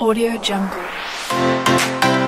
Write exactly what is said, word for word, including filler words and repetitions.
Audio Jungle.